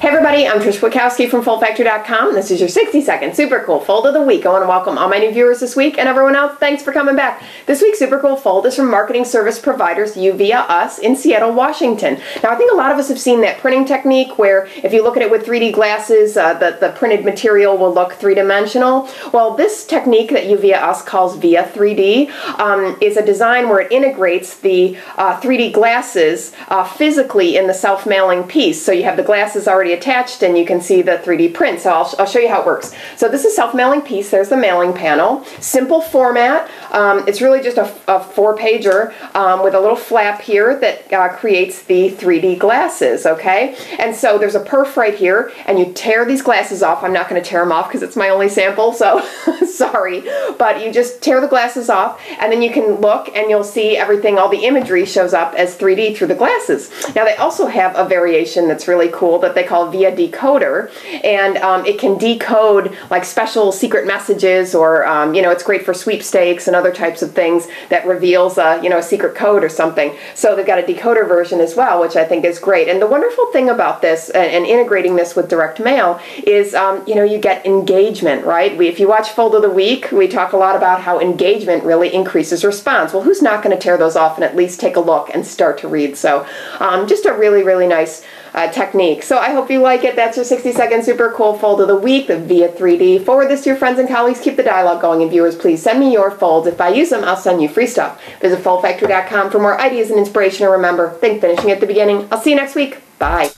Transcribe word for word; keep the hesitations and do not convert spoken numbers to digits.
Hey everybody, I'm Trish Witkowski from Fold Factory dot com. This is your sixty second super cool fold of the week. I want to welcome all my new viewers this week and everyone else, thanks for coming back. This week's super cool fold is from marketing service providers U V A Us in Seattle, Washington. Now I think a lot of us have seen that printing technique where if you look at it with three D glasses, uh, the, the printed material will look three-dimensional. Well, this technique that U V A Us calls via three D um, is a design where it integrates the uh, three D glasses uh, physically in the self-mailing piece. So you have the glasses already attached and you can see the three D print. So I'll, sh I'll show you how it works. So this is self-mailing piece. There's the mailing panel. Simple format. Um, it's really just a, a four-pager um, with a little flap here that uh, creates the three D glasses, okay? And so there's a perf right here and you tear these glasses off. I'm not going to tear them off because it's my only sample, so sorry. But you just tear the glasses off and then you can look and you'll see everything, all the imagery shows up as three D through the glasses. Now they also have a variation that's really cool that they call via decoder, and um, it can decode like special secret messages, or um, you know, it's great for sweepstakes and other types of things that reveals a, you know, a secret code or something. So they've got a decoder version as well, which I think is great. And the wonderful thing about this and, and integrating this with direct mail is um, you know, you get engagement, right? We, if you watch Fold of the Week, we talk a lot about how engagement really increases response. Well, who's not going to tear those off and at least take a look and start to read? So um, just a really, really nice uh, technique. So I hope you like it. That's your sixty second super cool fold of the week, the via three D. Forward this to your friends and colleagues. Keep the dialogue going, and viewers, please send me your folds. If I use them, I'll send you free stuff. Visit Fold Factory dot com for more ideas and inspiration. And remember, think finishing at the beginning. I'll see you next week. Bye.